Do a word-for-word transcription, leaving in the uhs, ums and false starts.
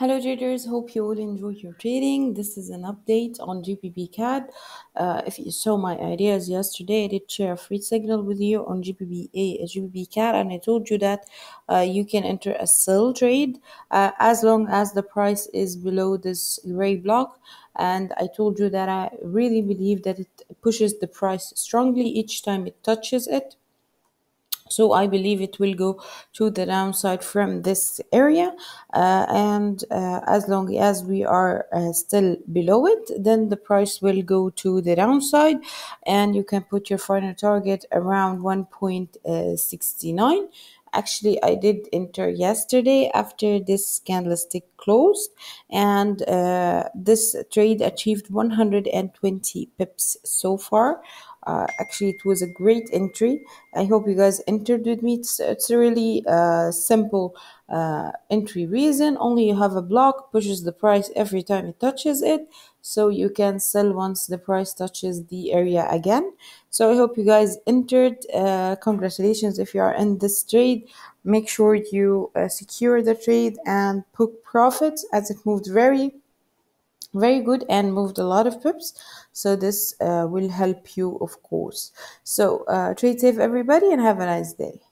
Hello traders, hope you all enjoy your trading. This is an update on G B P C A D. Uh, if you saw my ideas yesterday, I did share a free signal with you on G B P C A D, and I told you that uh, you can enter a sell trade uh, as long as the price is below this gray block. And I told you that I really believe that it pushes the price strongly each time it touches it. So I believe it will go to the downside from this area, uh, and uh, as long as we are uh, still below it, then the price will go to the downside, and you can put your final target around one point six nine. Actually, I did enter yesterday after this candlestick closed, and uh, this trade achieved one hundred twenty pips so far. Uh, actually, it was a great entry. I hope you guys entered with me. It's, it's a really uh, simple uh, entry reason. Only you have a block, pushes the price every time it touches it, so you can sell once the price touches the area again. So I hope you guys entered. Uh, congratulations if you are in this trade. Make sure you uh, secure the trade and book profits, as it moved very very good and moved a lot of pips, so this uh, will help you, of course. So uh, trade safe everybody, and have a nice day.